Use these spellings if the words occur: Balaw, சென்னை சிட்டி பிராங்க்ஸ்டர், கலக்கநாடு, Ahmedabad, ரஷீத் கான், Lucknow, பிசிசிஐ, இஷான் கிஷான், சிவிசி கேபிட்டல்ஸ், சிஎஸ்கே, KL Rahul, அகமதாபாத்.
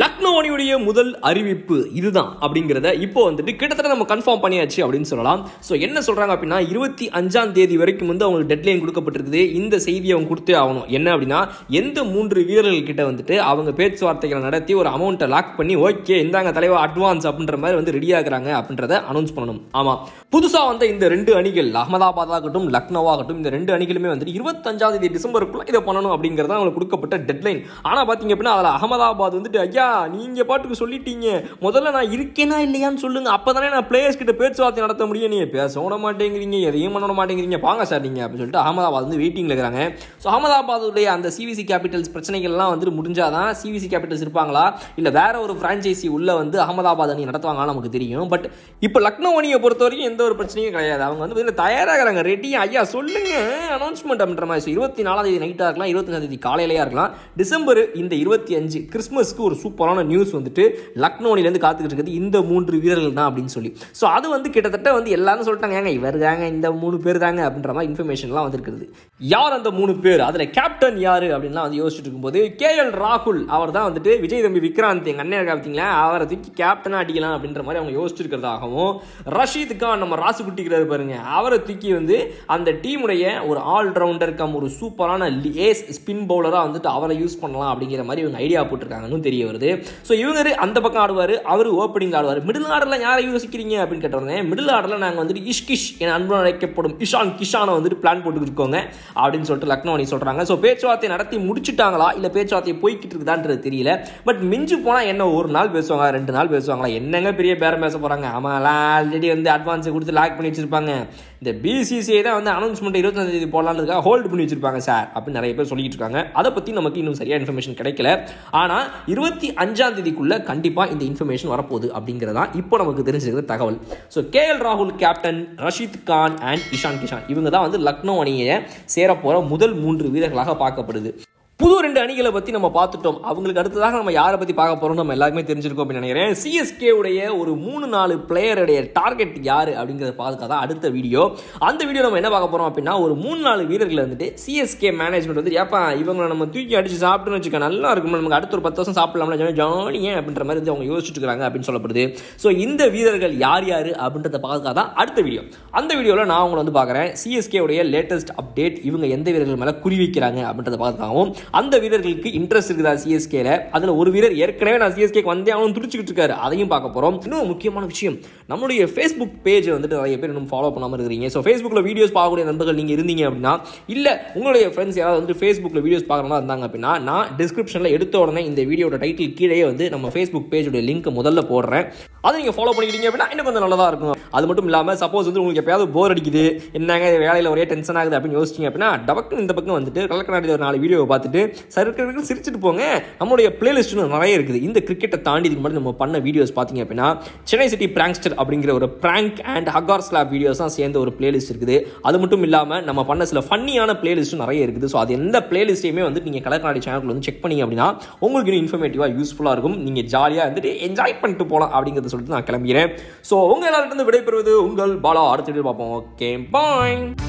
Lucknow முதல் அறிவிப்பு இதுதான் அப்படிங்கறத இப்போ வந்துட்டு கிட்டத்தட்ட நம்ம கன்ஃபார்ம் பண்ணியாச்சு அப்படினு சொல்லலாம். சோ என்ன சொல்றாங்க அப்படினா 25ஆம் தேதி வரைக்கும் வந்து அவங்களுக்கு டெட்லைன் கொடுக்கப்பட்டிருக்குது. இந்த செய்தியை அவங்க கொடுத்தே ஆகணும். என்ன அப்படினா எந்த மூன்று வீரர்கள் கிட்ட வந்துட்டு அவங்க பேச்சுவார்த்தைகளை நடத்தி ஒரு அமௌண்ட லாக் பண்ணி ஓகே இந்தாங்க தலைவா அட்வான்ஸ் அப்படின்ற மாதிரி வந்து ரெடி ஆகறாங்க அப்படின்றத அனௌன்ஸ் பண்ணனும். ஆமா புதுசா வந்த இந்த ரெண்டு அணிகள் அகமதாபாத் ஆகட்டும் லக்னோ ஆகட்டும் இந்த ரெண்டு அணிகளுமே வந்து 25ஆம் தேதி டிசம்பருக்குள்ள இத பண்ணனும் அப்படிங்கறத அவங்களுக்கு கொடுக்கப்பட்ட டெட்லைன். ஆனா பாத்தீங்க அப்படினா அதல அகமதாபாத் வந்து நீங்க பாட்டுக்கு சொல்லிட்டீங்க முதல்ல நான் இருக்கேனா இல்லையான்னு சொல்லுங்க அப்பதானே நான் பிளேயர்ஸ் கிட்ட பேச்சுவார்த்தை நடத்த முடியும் நீங்க பேசவும் மாட்டேங்கிறீங்க எதையும் பண்ண மாட்டேங்கிறீங்க வாங்க சார் நீங்க அப்படின்னு சொல்லிட்டு அகமதாபாத் வந்து வெயிட்டிங்ல இருக்காங்க. ஸோ அகமதாபாத்துடைய அந்த சிவிசி கேபிட்டல்ஸ் பிரச்சனைகள்லாம் வந்துட்டு முடிஞ்சாதான் சிவிசி கேபிட்டல்ஸ் இருப்பாங்களா இல்லை வேற ஒரு பிரான்சைசி உள்ள வந்து அகமதாபாத் அணி நடத்துவாங்களான்னு நமக்கு தெரியும். பட் இப்போ லக்னோ அணியை பொறுத்த வரைக்கும் எந்த ஒரு பிரச்சனையும் கிடையாது. அவங்க வந்து தயாராகிறாங்க ரெடி ஐயா சொல்லுங்க அனௌன்ஸ்மெண்ட் அப்படின்ற மாதிரி 24ஆம் தேதி நைட்டாக இருக்கலாம் 25ஆம் தேதி காலையிலையா இருக்கலாம் டிசம்பர் இந்த 25 கிறிஸ்மஸ்க்கு ஒரு சூப்பரான நியூஸ் வந்துட்டு லக்னோனிலேருந்து காத்துக்கிட்டு இருக்குது இந்த மூன்று வீரர்கள் தான் அப்படின்னு சொல்லி. ஸோ அது வந்து கிட்டத்தட்ட வந்து எல்லாரும் சொல்லிட்டாங்க ஏங்க இவர் தாங்க இந்த 3 பேர் தாங்க அப்படின்ற மாதிரி இன்ஃபர்மேஷன்லாம் வந்துருக்குது. யார் அந்த 3 பேர் அதில் கேப்டன் யார் அப்படின்லாம் வந்து யோசிச்சுட்டு இருக்கும்போது KL ராகுல் அவர் தான் வந்துட்டு விஜய் தம்பி விக்ராந்த் எங்கள் அண்ணன் காப்பிங்களா அவரை தூக்கி கேப்டனாக அடிக்கலாம் அப்படின்ற மாதிரி அவங்க யோசிச்சிருக்கிறதாகவும் ரஷீத் கான் நம்ம ராசு குட்டிக்கிறாரு பாருங்க அவரை தூக்கி வந்து அந்த டீமுடைய ஒரு ஆல்ரவுண்டர் கம் ஒரு சூப்பரான ஏஸ் ஸ்பின் பவுலராக வந்துட்டு அவரை யூஸ் பண்ணலாம் அப்படிங்கிற மாதிரி இவங்க ஐடியா போட்டிருக்காங்கன்னு தெரிய வருது. சோ இவங்க அந்த பக்கம் ஆடுவாரு அவரு ஓப்பனிங் ஆடுவாரு மிடில் ஆர்டர்ல யாரை யோசிக்கிறீங்க அப்படின்னு கேட்டவங்க மிடில் ஆர்டர்ல நாங்க வந்து இஷ்கிஷ் என அன்பு அழைக்கப்படும் இஷான் கிஷானை வந்துட்டு பிளான் போட்டுக்கோங்க அப்படின்னு சொல்லிட்டு லக்னோ அணி சொல்றாங்க. சோ பேச்சுவார்த்தை நடத்தி முடிச்சுட்டாங்களா இல்ல பேச்சுவார்த்தை போய்கிட்டு இருக்குதான்றது தெரியல. பட் மிஞ்சு போனா என்ன ஒரு நாள் பேசுவாங்க 2 நாள் பேசுவாங்களா என்னங்க பெரிய பேரம் பேச போறாங்க. ஆமா ஆல்ரெடி வந்து அட்வான்ஸ் கொடுத்து லாக் பண்ணி வச்சிருப்பாங்க இந்த பிசிசிஐ தான் வந்து அனௌன்ஸ்மெண்ட் 25ஆம் தேதி போடலான்னு இருக்கா ஹோல்டு பண்ணி வச்சிருப்பாங்க சார் அப்படின்னு நிறைய பேர் சொல்லிட்டு இருக்காங்க. அதை பத்தி நமக்கு இன்னும் சரியா இன்ஃபர்மேஷன் கிடைக்கல. ஆனா 25ஆம் தேதிக்குள்ள கண்டிப்பா இந்த இன்ஃபர்மேஷன் வரப்போகுது அப்படிங்கறதா இப்போ நமக்கு தெரிஞ்சிருக்கிற தகவல். ஸோ KL ராகுல் கேப்டன் ரஷீத் கான் அண்ட் இஷான் கிஷான் இவங்க தான் வந்து லக்னோ அணியை சேரப்போற முதல் 3 வீரர்களாக பார்க்கப்படுது. புது 2 அணிகளை பற்றி நம்ம பார்த்துட்டோம். அவங்களுக்கு அடுத்ததாக நம்ம யாரை பற்றி பார்க்க போகிறோம் நம்ம எல்லாருமே தெரிஞ்சிருக்கோம் அப்படின்னு நினைக்கிறேன். சிஎஸ்கே உடைய ஒரு 3-4 பிளேயருடைய டார்கெட் யார் அப்படிங்கிறத பார்த்துக்கா தான் அடுத்த வீடியோ. அந்த வீடியோ நம்ம என்ன பார்க்க போகிறோம் அப்படின்னா ஒரு 3-4 வீரர்களை வந்துட்டு சிஎஸ்கே மேனேஜ்மெண்ட் வந்து ஏப்பா இவங்களை நம்ம தூக்கி அடித்து சாப்பிட்டுன்னு வச்சுக்கா நல்லா இருக்கும் நமக்கு அடுத்த ஒரு 10 வருஷம் சாப்பிடலாம்ல ஜானி ஏன் அப்படின்ற மாதிரி வந்து அவங்க யோசிச்சுட்டு இருக்காங்க அப்படின்னு சொல்லப்படுது. ஸோ இந்த வீரர்கள் யார் அப்படின்றத பார்த்துக்கா தான் அடுத்த வீடியோ. அந்த வீடியோவில் நான் அவங்களை வந்து பார்க்குறேன் சிஎஸ்கே உடைய லேட்டஸ்ட் அப்டேட் இவங்க எந்த வீரர்கள் மேலே குறிவிக்கிறாங்க அப்படின்றத பார்த்துக்காகவும் அந்த வீரர்களுக்கு இன்ட்ரெஸ்ட் இருக்குதா சிஎஸ்கேல அதுல ஒரு வீரர் ஏற்கனவே நான் சிஎஸ்கேக்கு வந்தே அவனும் துடிச்சுக்கிட்டு இருக்காரு அதையும் பார்க்க போறோம். இன்னும் முக்கியமான விஷயம் நம்மளுடைய ஃபேஸ்புக் பேஜ் வந்துட்டு நிறைய பேர் இன்னும் ஃபாலோ பண்ணாமல் இருக்கிறீங்க. ஸோ ஃபேஸ்புக்கில் வீடியோஸ் பார்க்கக்கூடிய நண்பர்கள் நீங்கள் இருந்தீங்க அப்படின்னா இல்லை உங்களுடைய ஃப்ரெண்ட்ஸ் யாராவது வந்துட்டு ஃபேஸ்புக்கில் வீடியோஸ் பார்க்குறவங்களா இருந்தாங்க அப்படின்னா நான் டிஸ்கிரிப்ஷனில் எடுத்த உடனே இந்த வீடியோட டைட்டில் கீழே வந்து நம்ம ஃபேஸ்புக் பேஜோட லிங்க் முதல்ல போடுறேன். அதை நீங்கள் ஃபாலோ பண்ணிக்கிட்டீங்க அப்படின்னா இன்னும் கொஞ்சம் நல்லதாக இருக்கும். அது மட்டும் இல்லாமல் சப்போஸ் வந்து உங்களுக்கு எப்பயாவது போர் அடிக்குது என்னங்க வேலையில் ஒரே டென்ஷன் ஆகுது அப்படின்னு யோசிச்சிங்க அப்படின்னா டபக்கு இந்த பக்கம் வந்துட்டு கலக்கநாட்டில் ஒரு 4 வீடியோவை பார்த்துட்டு சரி சிரிச்சுட்டு போங்க. நம்மளுடைய பிளேலிஸ்ட் நிறைய இருக்குது. இந்த கிரிக்கெட்டை தாண்டி இதுக்கு முன்னாடி நம்ம பண்ண வீடியோஸ் பார்த்தீங்க அப்படின்னா சென்னை சிட்டி பிராங்க்ஸ்டர் அப்படிங்கிற ஒரு பிராங்க் அண்ட் ஹக்கார் ஸ்லாப் வீடியோஸ் தான் சேர்ந்த ஒரு பிளேலிஸ்ட் இருக்குது. அது மட்டும் இல்லாமல் நம்ம பண்ண சில ஃபன்னியான பிளேலிஸ்ட்டும் நிறைய இருக்குது. ஸோ அது எந்த பிளேலிஸ்ட்டையுமே வந்து நீங்கள் கலக்கநாடி சேனலுக்கு வந்து செக் பண்ணீங்க அப்படின்னா உங்களுக்கு இன்னும் இன்ஃபர்மேட்டிவாக யூஸ்ஃபுல்லாக இருக்கும். நீங்கள் ஜாலியாக வந்துட்டு என்ஜாய் பண்ணிட்டு போகலாம் அப்படிங்கிறத சொல்லிட்டு நான் கிளம்புகிறேன். ஸோ உங்கள் எல்லார்கிட்ட விடைபெறுவது உங்கள் பாலா. அடுத்த வீடியோ பார்ப்போம். ஓகே பாய்.